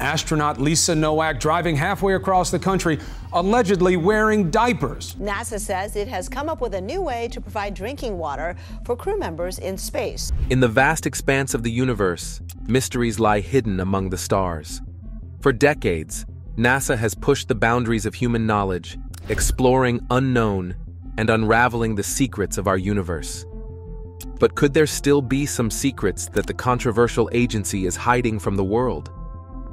Astronaut Lisa Nowak driving halfway across the country, allegedly wearing diapers. NASA says it has come up with a new way to provide drinking water for crew members in space. In the vast expanse of the universe, mysteries lie hidden among the stars. For decades, NASA has pushed the boundaries of human knowledge, exploring unknown and unraveling the secrets of our universe. But could there still be some secrets that the controversial agency is hiding from the world?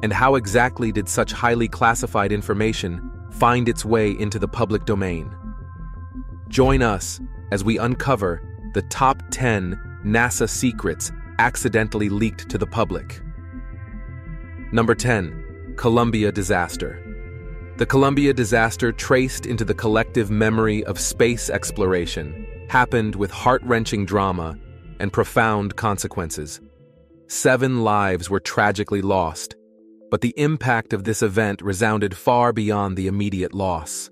And how exactly did such highly classified information find its way into the public domain? Join us as we uncover the top 10 NASA secrets accidentally leaked to the public. Number 10, Columbia disaster. The Columbia disaster, traced into the collective memory of space exploration, happened with heart-wrenching drama and profound consequences. 7 lives were tragically lost, but the impact of this event resounded far beyond the immediate loss.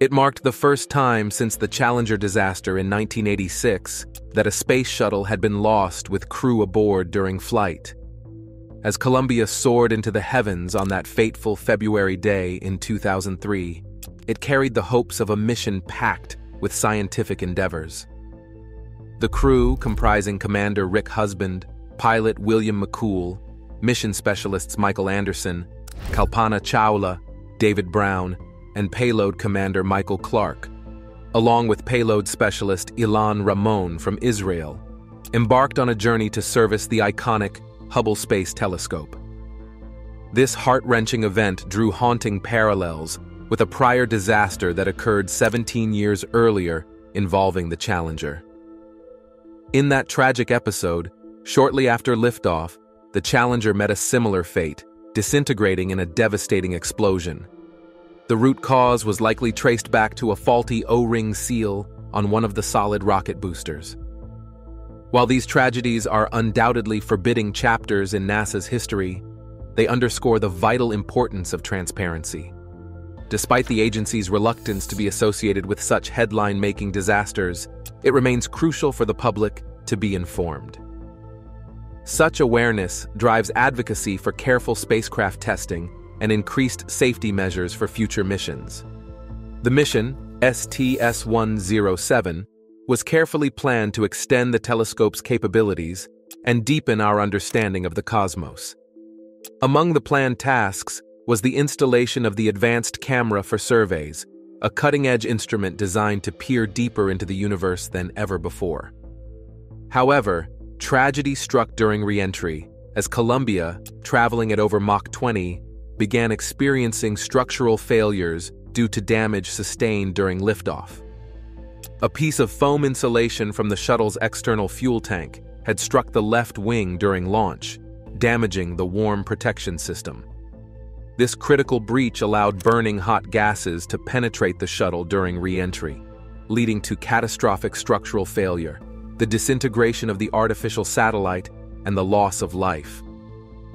It marked the first time since the Challenger disaster in 1986 that a space shuttle had been lost with crew aboard during flight. As Columbia soared into the heavens on that fateful February day in 2003, it carried the hopes of a mission packed with scientific endeavors. The crew, comprising Commander Rick Husband, pilot William McCool, mission specialists Michael Anderson, Kalpana Chawla, David Brown, and payload commander Michael Clark, along with payload specialist Ilan Ramon from Israel, embarked on a journey to service the iconic Hubble Space Telescope. This heart-wrenching event drew haunting parallels with a prior disaster that occurred 17 years earlier involving the Challenger. In that tragic episode, shortly after liftoff, the Challenger met a similar fate, disintegrating in a devastating explosion. The root cause was likely traced back to a faulty O-ring seal on one of the solid rocket boosters. While these tragedies are undoubtedly forbidding chapters in NASA's history, they underscore the vital importance of transparency. Despite the agency's reluctance to be associated with such headline-making disasters, it remains crucial for the public to be informed. Such awareness drives advocacy for careful spacecraft testing and increased safety measures for future missions. The mission, STS-107, was carefully planned to extend the telescope's capabilities and deepen our understanding of the cosmos. Among the planned tasks was the installation of the Advanced Camera for Surveys, a cutting-edge instrument designed to peer deeper into the universe than ever before. However, tragedy struck during re-entry, as Columbia, traveling at over Mach 20, began experiencing structural failures due to damage sustained during liftoff. A piece of foam insulation from the shuttle's external fuel tank had struck the left wing during launch, damaging the warm protection system. This critical breach allowed burning hot gases to penetrate the shuttle during re-entry, leading to catastrophic structural failure, the disintegration of the artificial satellite, and the loss of life.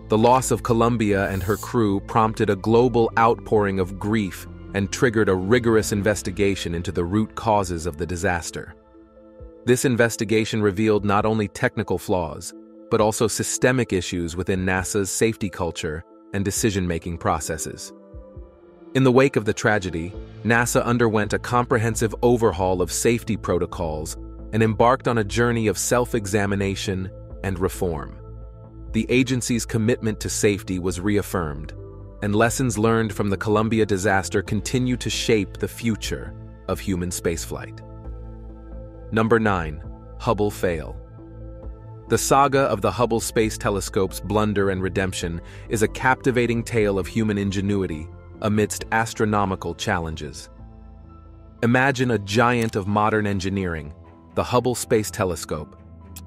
The loss of Columbia and her crew prompted a global outpouring of grief and triggered a rigorous investigation into the root causes of the disaster. This investigation revealed not only technical flaws, but also systemic issues within NASA's safety culture and decision-making processes. In the wake of the tragedy, NASA underwent a comprehensive overhaul of safety protocols and embarked on a journey of self-examination and reform. The agency's commitment to safety was reaffirmed, and lessons learned from the Columbia disaster continue to shape the future of human spaceflight. Number 9, Hubble fail. The saga of the Hubble Space Telescope's blunder and redemption is a captivating tale of human ingenuity amidst astronomical challenges. Imagine a giant of modern engineering, the Hubble Space Telescope,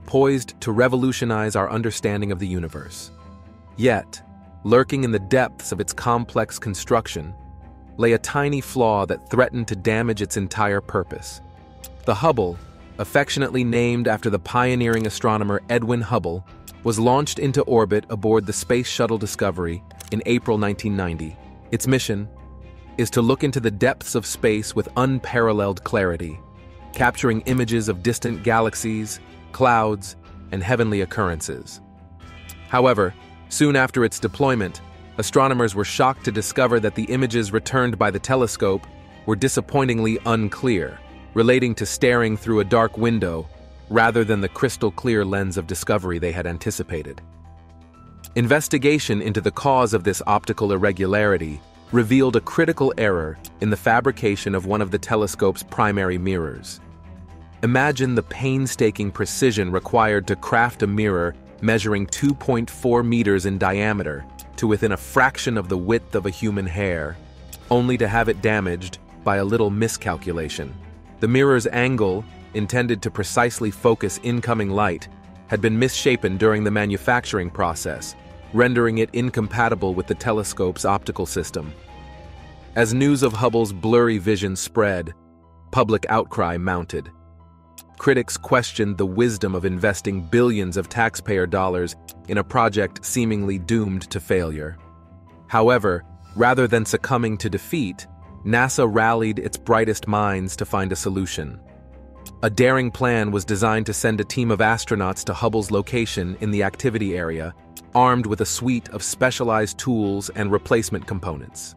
poised to revolutionize our understanding of the universe. Yet, lurking in the depths of its complex construction, lay a tiny flaw that threatened to damage its entire purpose. The Hubble, affectionately named after the pioneering astronomer Edwin Hubble, was launched into orbit aboard the Space Shuttle Discovery in April 1990. Its mission is to look into the depths of space with unparalleled clarity, capturing images of distant galaxies, clouds, and heavenly occurrences. However, soon after its deployment, astronomers were shocked to discover that the images returned by the telescope were disappointingly unclear, relating to staring through a dark window rather than the crystal-clear lens of discovery they had anticipated. Investigation into the cause of this optical irregularity revealed a critical error in the fabrication of one of the telescope's primary mirrors. Imagine the painstaking precision required to craft a mirror measuring 2.4 meters in diameter to within a fraction of the width of a human hair, only to have it damaged by a little miscalculation. The mirror's angle, intended to precisely focus incoming light, had been misshapen during the manufacturing process, rendering it incompatible with the telescope's optical system. As news of Hubble's blurry vision spread, public outcry mounted. Critics questioned the wisdom of investing billions of taxpayer dollars in a project seemingly doomed to failure. However, rather than succumbing to defeat, NASA rallied its brightest minds to find a solution. A daring plan was designed to send a team of astronauts to Hubble's location in the activity area, armed with a suite of specialized tools and replacement components.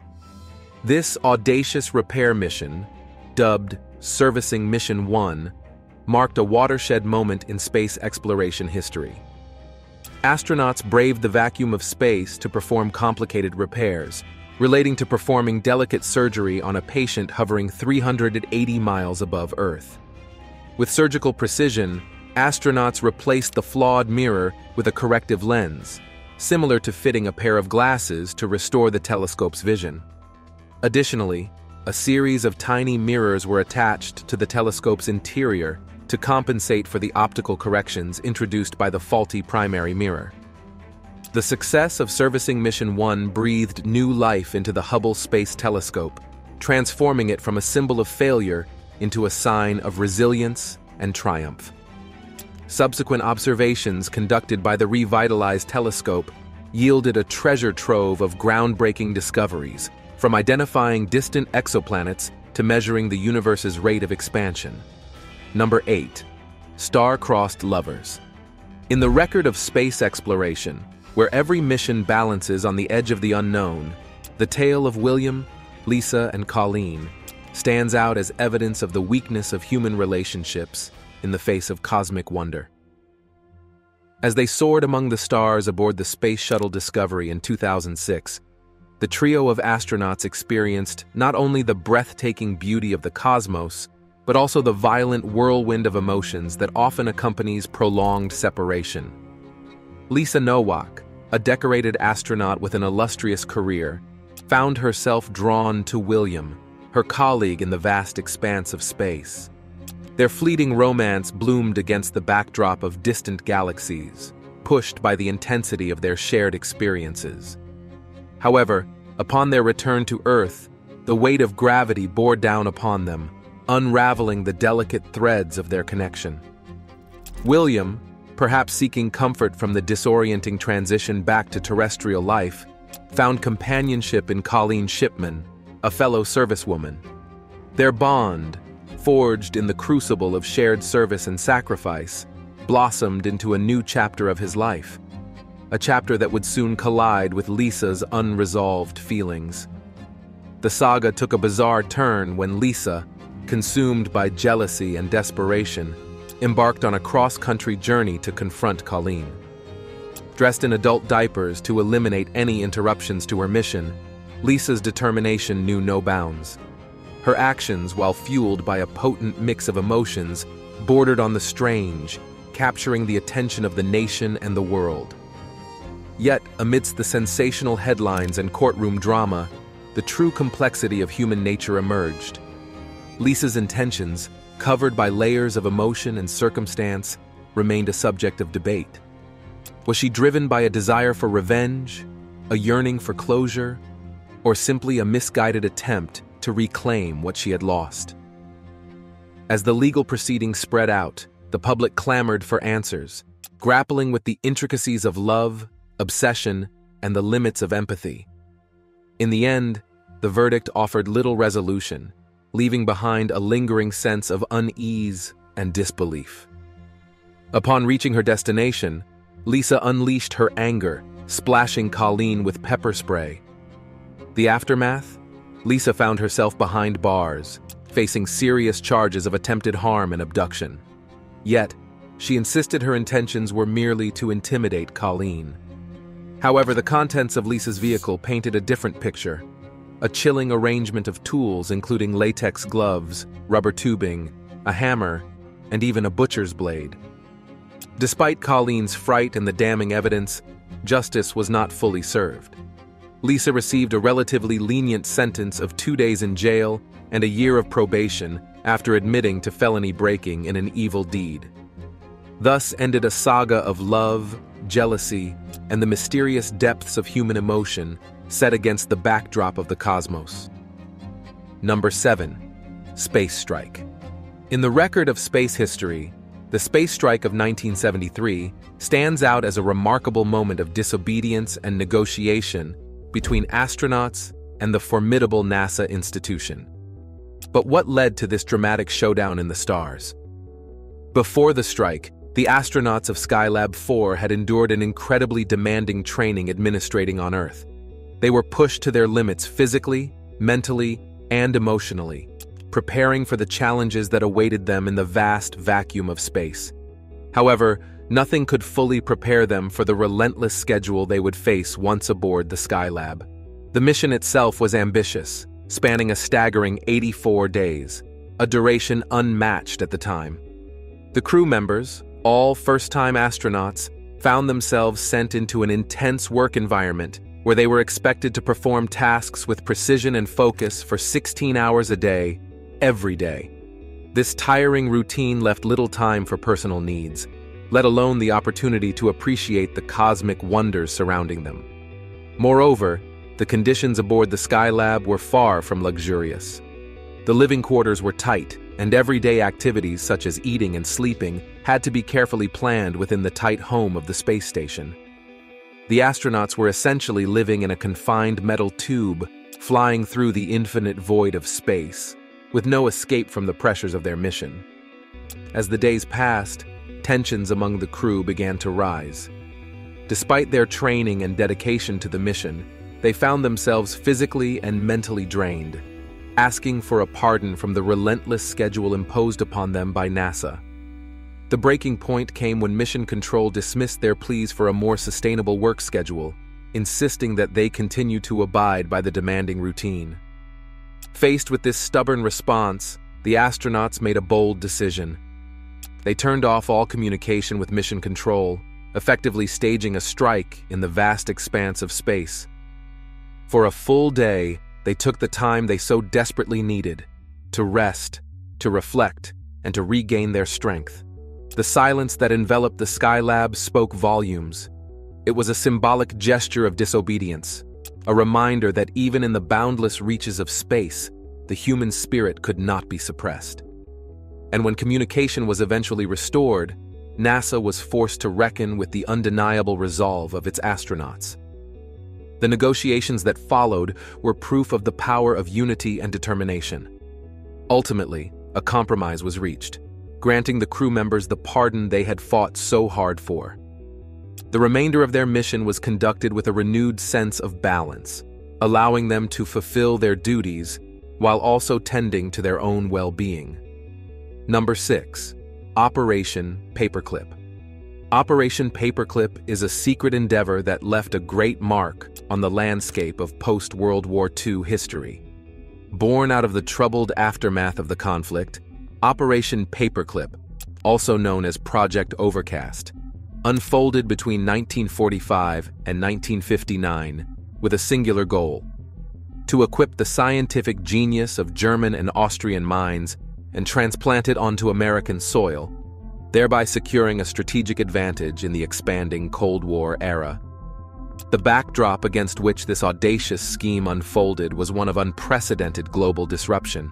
This audacious repair mission, dubbed Servicing Mission 1, marked a watershed moment in space exploration history. Astronauts braved the vacuum of space to perform complicated repairs, relating to performing delicate surgery on a patient hovering 380 miles above Earth. With surgical precision, astronauts replaced the flawed mirror with a corrective lens, similar to fitting a pair of glasses to restore the telescope's vision. Additionally, a series of tiny mirrors were attached to the telescope's interior to compensate for the optical corrections introduced by the faulty primary mirror. The success of Servicing Mission 1 breathed new life into the Hubble Space Telescope, transforming it from a symbol of failure into a sign of resilience and triumph. Subsequent observations conducted by the revitalized telescope yielded a treasure trove of groundbreaking discoveries, from identifying distant exoplanets to measuring the universe's rate of expansion. Number 8. Star-crossed lovers. In the record of space exploration, where every mission balances on the edge of the unknown, the tale of William, Lisa, and Colleen stands out as evidence of the weakness of human relationships in the face of cosmic wonder. As they soared among the stars aboard the Space Shuttle Discovery in 2006, the trio of astronauts experienced not only the breathtaking beauty of the cosmos, but also the violent whirlwind of emotions that often accompanies prolonged separation. Lisa Nowak, a decorated astronaut with an illustrious career, found herself drawn to William, her colleague in the vast expanse of space. Their fleeting romance bloomed against the backdrop of distant galaxies, pushed by the intensity of their shared experiences. However, upon their return to Earth, the weight of gravity bore down upon them, unraveling the delicate threads of their connection. William, perhaps seeking comfort from the disorienting transition back to terrestrial life, found companionship in Colleen Shipman, a fellow servicewoman. Their bond, forged in the crucible of shared service and sacrifice, blossomed into a new chapter of his life, a chapter that would soon collide with Lisa's unresolved feelings. The saga took a bizarre turn when Lisa, consumed by jealousy and desperation, embarked on a cross-country journey to confront Colleen. Dressed in adult diapers to eliminate any interruptions to her mission, Lisa's determination knew no bounds. Her actions, while fueled by a potent mix of emotions, bordered on the strange, capturing the attention of the nation and the world. Yet, amidst the sensational headlines and courtroom drama, the true complexity of human nature emerged. Lisa's intentions, covered by layers of emotion and circumstance, remained a subject of debate. Was she driven by a desire for revenge, a yearning for closure, or simply a misguided attempt to reclaim what she had lost? As the legal proceedings spread out, the public clamored for answers, grappling with the intricacies of love, obsession, and the limits of empathy. In the end, the verdict offered little resolution, leaving behind a lingering sense of unease and disbelief. Upon reaching her destination, Lisa unleashed her anger, splashing Colleen with pepper spray. The aftermath? Lisa found herself behind bars, facing serious charges of attempted harm and abduction. Yet, she insisted her intentions were merely to intimidate Colleen. However, the contents of Lisa's vehicle painted a different picture. A chilling arrangement of tools including latex gloves, rubber tubing, a hammer, and even a butcher's blade. Despite Colleen's fright and the damning evidence, justice was not fully served. Lisa received a relatively lenient sentence of 2 days in jail and a year of probation after admitting to felony breaking in an evil deed. Thus ended a saga of love, jealousy, and the mysterious depths of human emotion set against the backdrop of the cosmos. Number 7. Space Strike. In the record of space history, the space strike of 1973 stands out as a remarkable moment of disobedience and negotiation between astronauts and the formidable NASA institution. But what led to this dramatic showdown in the stars? Before the strike, the astronauts of Skylab 4 had endured an incredibly demanding training administrating on Earth. They were pushed to their limits physically, mentally, and emotionally, preparing for the challenges that awaited them in the vast vacuum of space. However, nothing could fully prepare them for the relentless schedule they would face once aboard the Skylab. The mission itself was ambitious, spanning a staggering 84 days, a duration unmatched at the time. The crew members, all first-time astronauts, found themselves sent into an intense work environment where they were expected to perform tasks with precision and focus for 16 hours a day, every day. This tiring routine left little time for personal needs, let alone the opportunity to appreciate the cosmic wonders surrounding them. Moreover, the conditions aboard the Skylab were far from luxurious. The living quarters were tight, and everyday activities such as eating and sleeping had to be carefully planned within the tight home of the space station. The astronauts were essentially living in a confined metal tube, flying through the infinite void of space, with no escape from the pressures of their mission. As the days passed, tensions among the crew began to rise. Despite their training and dedication to the mission, they found themselves physically and mentally drained, asking for a pardon from the relentless schedule imposed upon them by NASA. The breaking point came when Mission Control dismissed their pleas for a more sustainable work schedule, insisting that they continue to abide by the demanding routine. Faced with this stubborn response, the astronauts made a bold decision. They turned off all communication with Mission Control, effectively staging a strike in the vast expanse of space. For a full day, they took the time they so desperately needed to rest, to reflect, and to regain their strength. The silence that enveloped the Skylab spoke volumes. It was a symbolic gesture of disobedience, a reminder that even in the boundless reaches of space, the human spirit could not be suppressed. And when communication was eventually restored, NASA was forced to reckon with the undeniable resolve of its astronauts. The negotiations that followed were proof of the power of unity and determination. Ultimately, a compromise was reached, granting the crew members the pardon they had fought so hard for. The remainder of their mission was conducted with a renewed sense of balance, allowing them to fulfill their duties while also tending to their own well-being. Number 6. Operation Paperclip. Operation Paperclip is a secret endeavor that left a great mark on the landscape of post-World War II history. Born out of the troubled aftermath of the conflict, Operation Paperclip, also known as Project Overcast, unfolded between 1945 and 1959 with a singular goal: to equip the scientific genius of German and Austrian minds and transplant it onto American soil, thereby securing a strategic advantage in the expanding Cold War era. The backdrop against which this audacious scheme unfolded was one of unprecedented global disruption.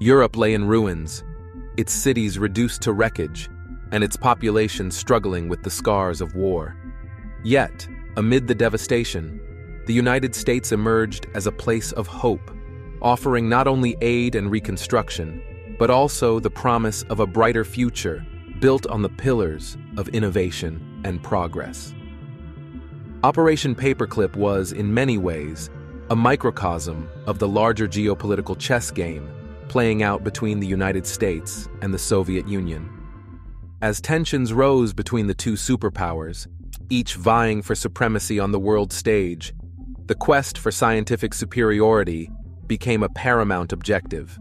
Europe lay in ruins, its cities reduced to wreckage, and its population struggling with the scars of war. Yet, amid the devastation, the United States emerged as a place of hope, offering not only aid and reconstruction, but also the promise of a brighter future built on the pillars of innovation and progress. Operation Paperclip was, in many ways, a microcosm of the larger geopolitical chess game playing out between the United States and the Soviet Union. As tensions rose between the two superpowers, each vying for supremacy on the world stage, the quest for scientific superiority became a paramount objective.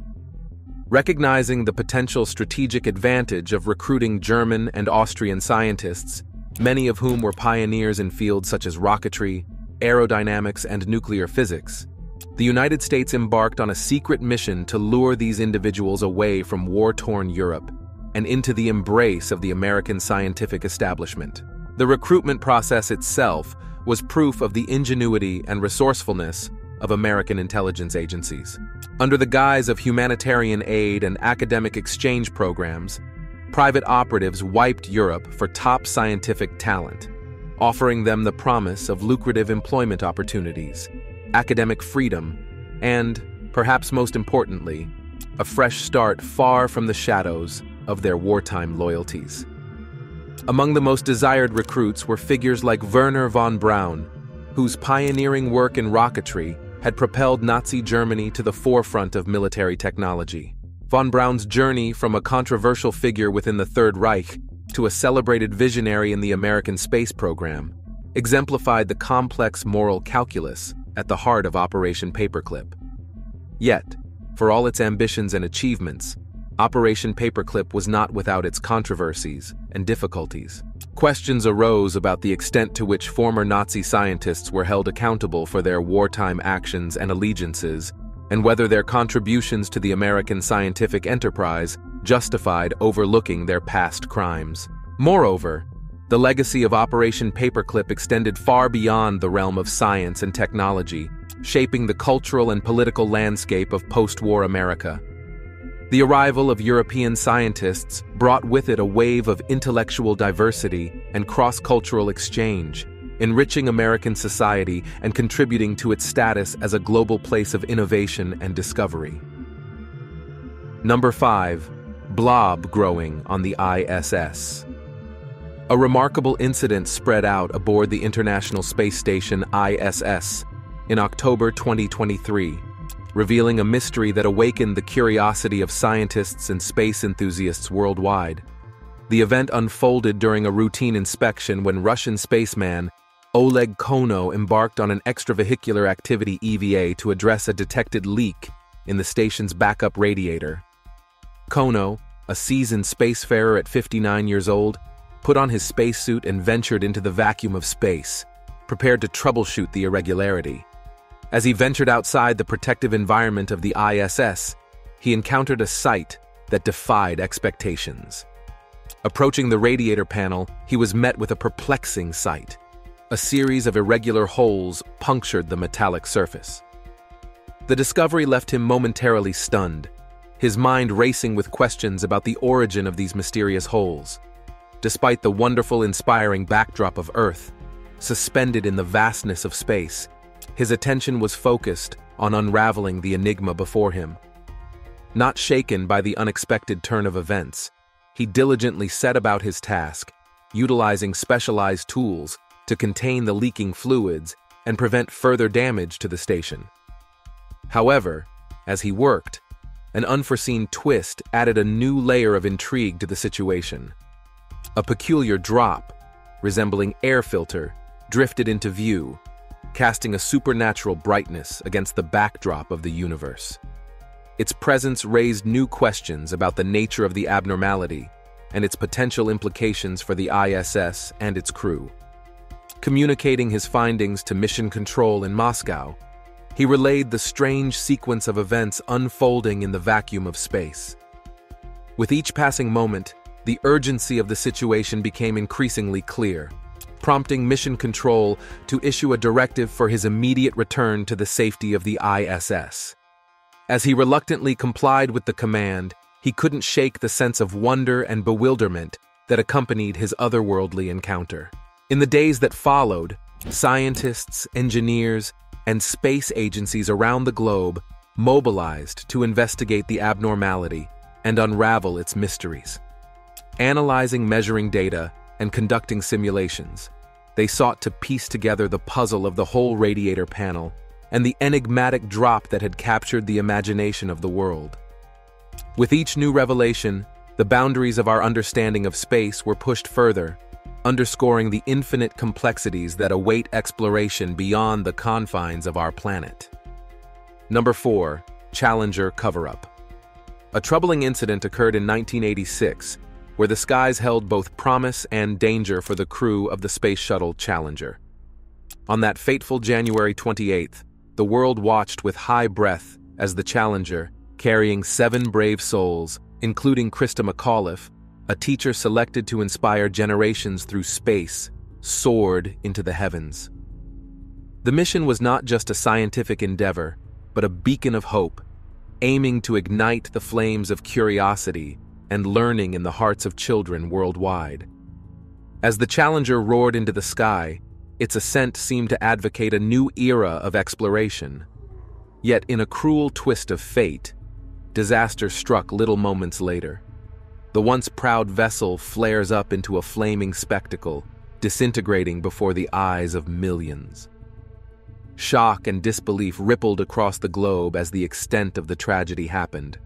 Recognizing the potential strategic advantage of recruiting German and Austrian scientists, many of whom were pioneers in fields such as rocketry, aerodynamics, and nuclear physics, the United States embarked on a secret mission to lure these individuals away from war-torn Europe and into the embrace of the American scientific establishment. The recruitment process itself was proof of the ingenuity and resourcefulness of American intelligence agencies. Under the guise of humanitarian aid and academic exchange programs, private operatives wiped Europe for top scientific talent, offering them the promise of lucrative employment opportunities, academic freedom, and, perhaps most importantly, a fresh start far from the shadows of their wartime loyalties. Among the most desired recruits were figures like Werner von Braun, whose pioneering work in rocketry had propelled Nazi Germany to the forefront of military technology. Von Braun's journey from a controversial figure within the Third Reich to a celebrated visionary in the American space program exemplified the complex moral calculus at the heart of Operation Paperclip. Yet, for all its ambitions and achievements, Operation Paperclip was not without its controversies and difficulties. Questions arose about the extent to which former Nazi scientists were held accountable for their wartime actions and allegiances, and whether their contributions to the American scientific enterprise justified overlooking their past crimes. Moreover, the legacy of Operation Paperclip extended far beyond the realm of science and technology, shaping the cultural and political landscape of post-war America. The arrival of European scientists brought with it a wave of intellectual diversity and cross-cultural exchange, enriching American society and contributing to its status as a global place of innovation and discovery. Number 5. Blob growing on the ISS. A remarkable incident spread out aboard the International Space Station ISS in October 2023, revealing a mystery that awakened the curiosity of scientists and space enthusiasts worldwide. The event unfolded during a routine inspection when Russian spaceman Oleg Konov embarked on an extravehicular activity EVA to address a detected leak in the station's backup radiator. Konov, a seasoned spacefarer at 59 years old, put on his spacesuit and ventured into the vacuum of space, prepared to troubleshoot the irregularity. As he ventured outside the protective environment of the ISS, he encountered a sight that defied expectations. Approaching the radiator panel, he was met with a perplexing sight. A series of irregular holes punctured the metallic surface. The discovery left him momentarily stunned, his mind racing with questions about the origin of these mysterious holes. Despite the wonderful, inspiring backdrop of Earth, suspended in the vastness of space, his attention was focused on unraveling the enigma before him. Not shaken by the unexpected turn of events, he diligently set about his task, utilizing specialized tools to contain the leaking fluids and prevent further damage to the station. However, as he worked, an unforeseen twist added a new layer of intrigue to the situation. A peculiar drop, resembling air filter, drifted into view, casting a supernatural brightness against the backdrop of the universe. Its presence raised new questions about the nature of the abnormality and its potential implications for the ISS and its crew. Communicating his findings to Mission Control in Moscow, he relayed the strange sequence of events unfolding in the vacuum of space. With each passing moment, the urgency of the situation became increasingly clear, prompting Mission Control to issue a directive for his immediate return to the safety of the ISS. As he reluctantly complied with the command, he couldn't shake the sense of wonder and bewilderment that accompanied his otherworldly encounter. In the days that followed, scientists, engineers, and space agencies around the globe mobilized to investigate the abnormality and unravel its mysteries. Analyzing measuring data and conducting simulations, They sought to piece together the puzzle of the whole radiator panel and the enigmatic drop that had captured the imagination of the world. With each new revelation, the boundaries of our understanding of space were pushed further, underscoring the infinite complexities that await exploration beyond the confines of our planet. Number 4. Challenger cover-up. A troubling incident occurred in 1986, where the skies held both promise and danger for the crew of the space shuttle Challenger. On that fateful January 28th, the world watched with high breath as the Challenger, carrying 7 brave souls, including Christa McAuliffe, a teacher selected to inspire generations through space, soared into the heavens. The mission was not just a scientific endeavor, but a beacon of hope, aiming to ignite the flames of curiosity and learning in the hearts of children worldwide. As the Challenger roared into the sky, its ascent seemed to advocate a new era of exploration. Yet in a cruel twist of fate, disaster struck little moments later. The once proud vessel flares up into a flaming spectacle, disintegrating before the eyes of millions. Shock and disbelief rippled across the globe as the extent of the tragedy happened.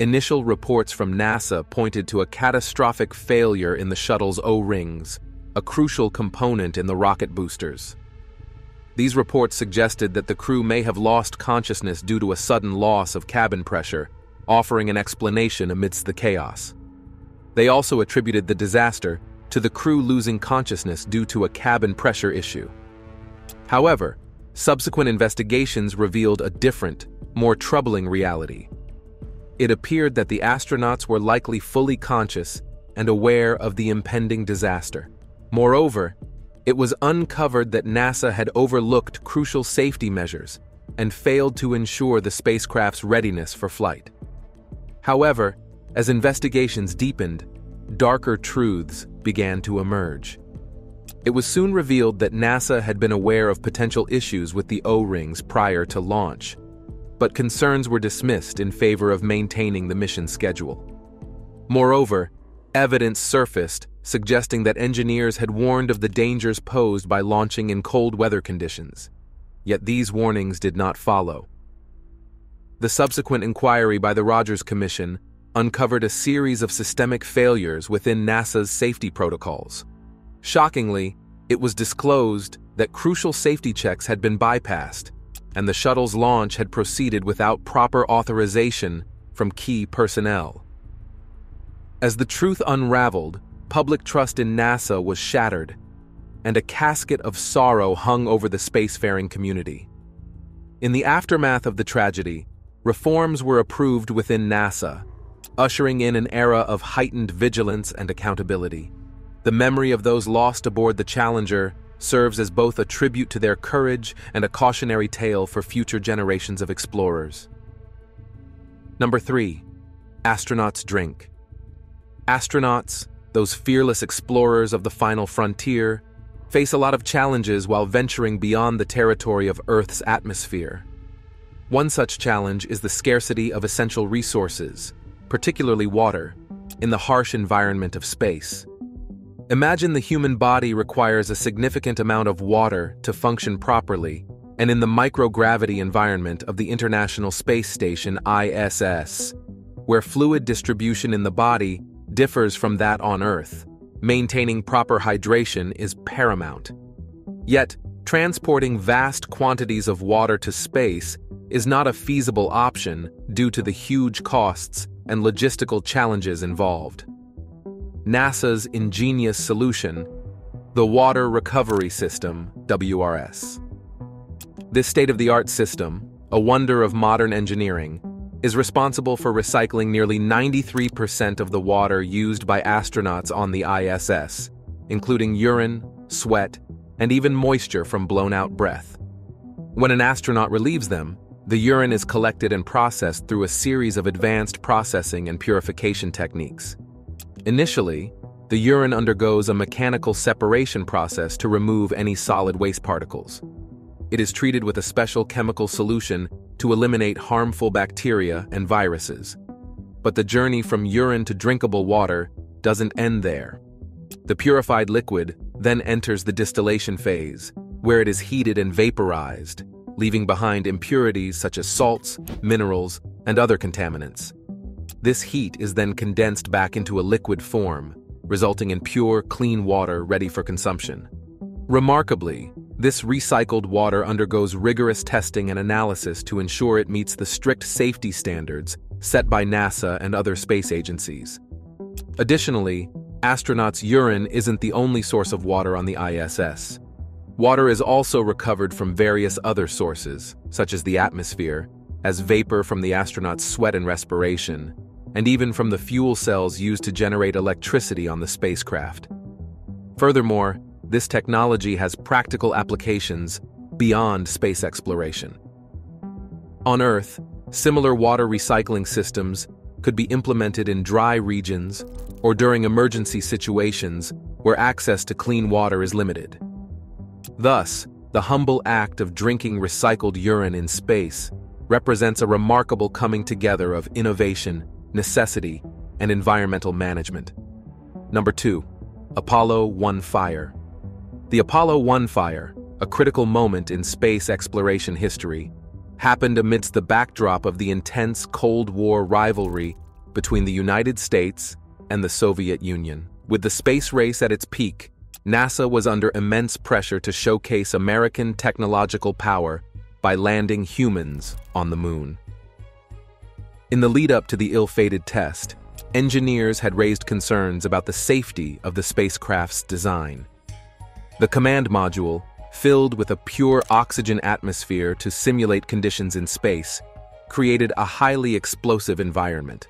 Initial reports from NASA pointed to a catastrophic failure in the shuttle's O-rings, a crucial component in the rocket boosters. These reports suggested that the crew may have lost consciousness due to a sudden loss of cabin pressure, offering an explanation amidst the chaos. They also attributed the disaster to the crew losing consciousness due to a cabin pressure issue. However, subsequent investigations revealed a different, more troubling reality. It appeared that the astronauts were likely fully conscious and aware of the impending disaster. Moreover, it was uncovered that NASA had overlooked crucial safety measures and failed to ensure the spacecraft's readiness for flight. However, as investigations deepened, darker truths began to emerge. It was soon revealed that NASA had been aware of potential issues with the O-rings prior to launch, but concerns were dismissed in favor of maintaining the mission schedule. Moreover, evidence surfaced suggesting that engineers had warned of the dangers posed by launching in cold weather conditions, yet these warnings did not follow. The subsequent inquiry by the Rogers Commission uncovered a series of systemic failures within NASA's safety protocols. Shockingly, it was disclosed that crucial safety checks had been bypassed, and the shuttle's launch had proceeded without proper authorization from key personnel. As the truth unraveled, public trust in NASA was shattered, and a casket of sorrow hung over the spacefaring community. In the aftermath of the tragedy, reforms were approved within NASA, ushering in an era of heightened vigilance and accountability. The memory of those lost aboard the Challenger serves as both a tribute to their courage and a cautionary tale for future generations of explorers. Number 3. Astronauts drink. Astronauts, those fearless explorers of the final frontier, face a lot of challenges while venturing beyond the territory of Earth's atmosphere. One such challenge is the scarcity of essential resources, particularly water, in the harsh environment of space. Imagine the human body requires a significant amount of water to function properly, and in the microgravity environment of the International Space Station ISS, where fluid distribution in the body differs from that on Earth, maintaining proper hydration is paramount. Yet, transporting vast quantities of water to space is not a feasible option due to the huge costs and logistical challenges involved. NASA's ingenious solution, the Water Recovery System, WRS. This state-of-the-art system, a wonder of modern engineering, is responsible for recycling nearly 93% of the water used by astronauts on the ISS, including urine, sweat, and even moisture from blown-out breath. When an astronaut relieves them, the urine is collected and processed through a series of advanced processing and purification techniques. Initially, the urine undergoes a mechanical separation process to remove any solid waste particles. It is treated with a special chemical solution to eliminate harmful bacteria and viruses. But the journey from urine to drinkable water doesn't end there. The purified liquid, then enters the distillation phase, where it is heated and vaporized, leaving behind impurities such as salts, minerals, and other contaminants. This heat is then condensed back into a liquid form, resulting in pure, clean water ready for consumption. Remarkably, this recycled water undergoes rigorous testing and analysis to ensure it meets the strict safety standards set by NASA and other space agencies. Additionally, astronauts' urine isn't the only source of water on the ISS. Water is also recovered from various other sources, such as the atmosphere, as vapor from the astronauts' sweat and respiration, and even from the fuel cells used to generate electricity on the spacecraft. Furthermore, this technology has practical applications beyond space exploration. On Earth, similar water recycling systems could be implemented in dry regions or during emergency situations where access to clean water is limited. Thus, the humble act of drinking recycled urine in space represents a remarkable coming together of innovation, necessity, and environmental management. Number 2. Apollo 1 Fire. The Apollo 1 fire, a critical moment in space exploration history, happened amidst the backdrop of the intense Cold War rivalry between the United States and the Soviet Union. With the space race at its peak, NASA was under immense pressure to showcase American technological power by landing humans on the moon. In the lead-up to the ill-fated test, engineers had raised concerns about the safety of the spacecraft's design. The command module, filled with a pure oxygen atmosphere to simulate conditions in space, created a highly explosive environment.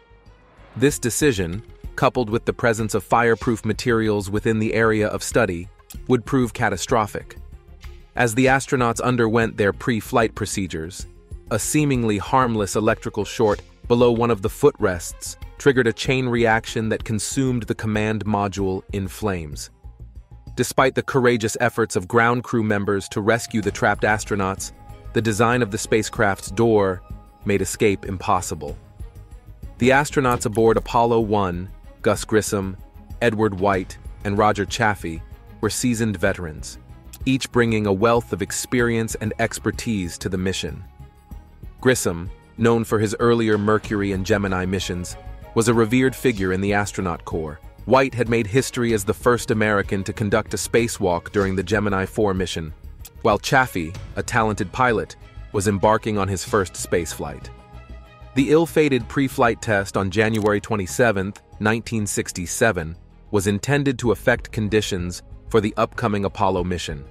This decision, coupled with the presence of fireproof materials within the area of study, would prove catastrophic. As the astronauts underwent their pre-flight procedures, a seemingly harmless electrical short below one of the footrests triggered a chain reaction that consumed the command module in flames. Despite the courageous efforts of ground crew members to rescue the trapped astronauts, the design of the spacecraft's door made escape impossible. The astronauts aboard Apollo 1, Gus Grissom, Edward White, and Roger Chaffee, were seasoned veterans, each bringing a wealth of experience and expertise to the mission. Grissom, known for his earlier Mercury and Gemini missions, was a revered figure in the astronaut corps. White had made history as the first American to conduct a spacewalk during the Gemini 4 mission, while Chaffee, a talented pilot, was embarking on his first spaceflight. The ill-fated pre-flight test on January 27, 1967, was intended to affect conditions for the upcoming Apollo mission.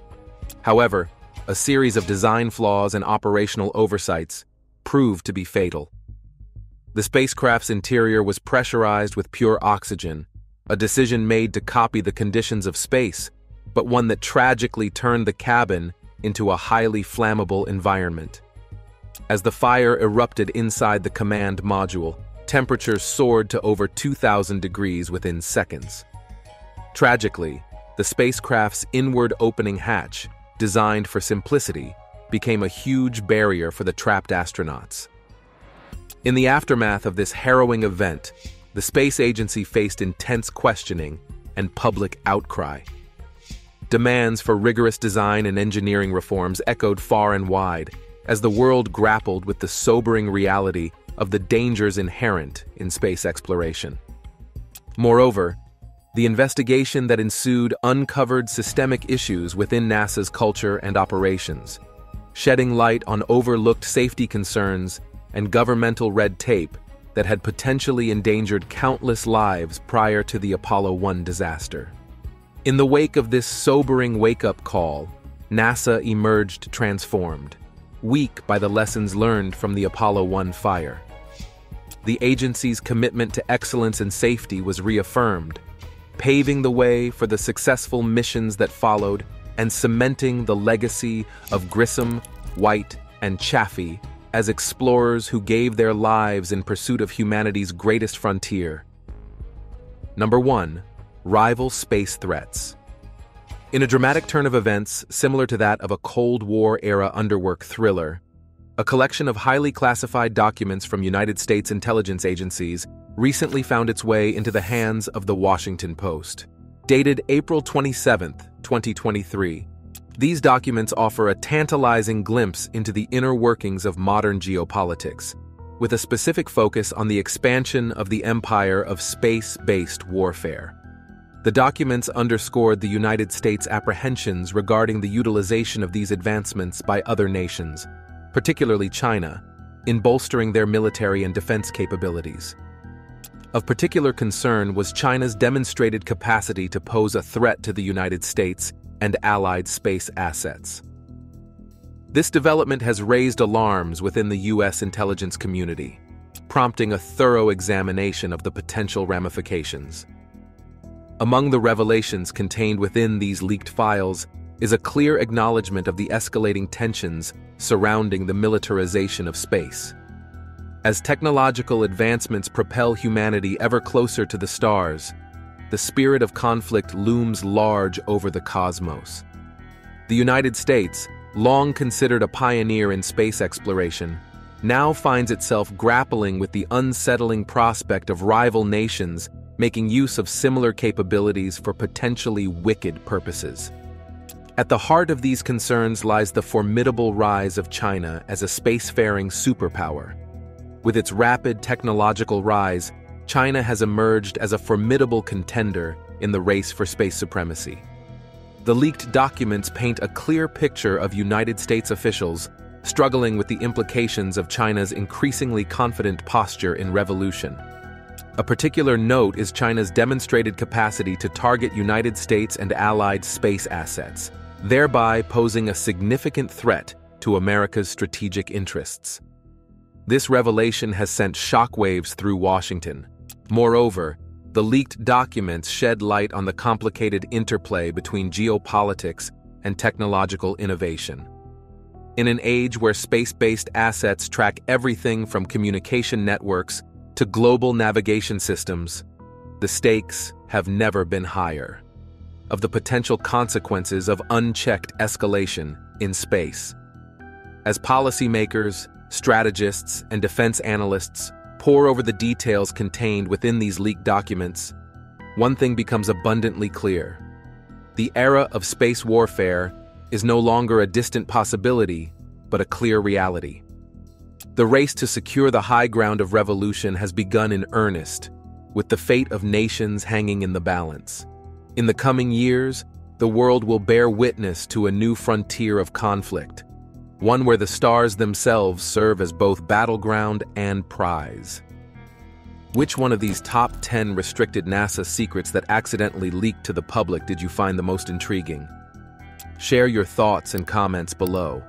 However, a series of design flaws and operational oversights proved to be fatal. The spacecraft's interior was pressurized with pure oxygen, a decision made to copy the conditions of space, but one that tragically turned the cabin into a highly flammable environment. As the fire erupted inside the command module, temperatures soared to over 2,000 degrees within seconds. Tragically, the spacecraft's inward opening hatch, designed for simplicity, became a huge barrier for the trapped astronauts. In the aftermath of this harrowing event, the space agency faced intense questioning and public outcry. Demands for rigorous design and engineering reforms echoed far and wide as the world grappled with the sobering reality of the dangers inherent in space exploration. Moreover, the investigation that ensued uncovered systemic issues within NASA's culture and operations, shedding light on overlooked safety concerns and governmental red tape that had potentially endangered countless lives prior to the Apollo 1 disaster. In the wake of this sobering wake-up call, NASA emerged transformed, weak by the lessons learned from the Apollo 1 fire. The agency's commitment to excellence and safety was reaffirmed, paving the way for the successful missions that followed and cementing the legacy of Grissom, White, and Chaffee as explorers who gave their lives in pursuit of humanity's greatest frontier. Number 1. Rival space threats. In a dramatic turn of events similar to that of a Cold War-era underwork thriller, a collection of highly classified documents from United States intelligence agencies recently found its way into the hands of the Washington Post. dated April 27, 2023. These documents offer a tantalizing glimpse into the inner workings of modern geopolitics, with a specific focus on the expansion of the empire of space-based warfare. The documents underscored the United States' apprehensions regarding the utilization of these advancements by other nations, particularly China, in bolstering their military and defense capabilities. Of particular concern was China's demonstrated capacity to pose a threat to the United States and allied space assets. This development has raised alarms within the U.S. intelligence community, prompting a thorough examination of the potential ramifications. Among the revelations contained within these leaked files is a clear acknowledgement of the escalating tensions surrounding the militarization of space. As technological advancements propel humanity ever closer to the stars, the spirit of conflict looms large over the cosmos. The United States, long considered a pioneer in space exploration, now finds itself grappling with the unsettling prospect of rival nations making use of similar capabilities for potentially wicked purposes. At the heart of these concerns lies the formidable rise of China as a spacefaring superpower. With its rapid technological rise, China has emerged as a formidable contender in the race for space supremacy. The leaked documents paint a clear picture of United States officials struggling with the implications of China's increasingly confident posture in revolution. A particular note is China's demonstrated capacity to target United States and allied space assets, thereby posing a significant threat to America's strategic interests. This revelation has sent shockwaves through Washington. Moreover, the leaked documents shed light on the complicated interplay between geopolitics and technological innovation. In an age where space-based assets track everything from communication networks to global navigation systems, the stakes have never been higher. Of the potential consequences of unchecked escalation in space. As policymakers, strategists, and defense analysts pore over the details contained within these leaked documents, one thing becomes abundantly clear. The era of space warfare is no longer a distant possibility, but a clear reality. The race to secure the high ground of revolution has begun in earnest, with the fate of nations hanging in the balance. In the coming years, the world will bear witness to a new frontier of conflict, one where the stars themselves serve as both battleground and prize. Which one of these top 10 restricted NASA secrets that accidentally leaked to the public did you find the most intriguing? Share your thoughts and comments below.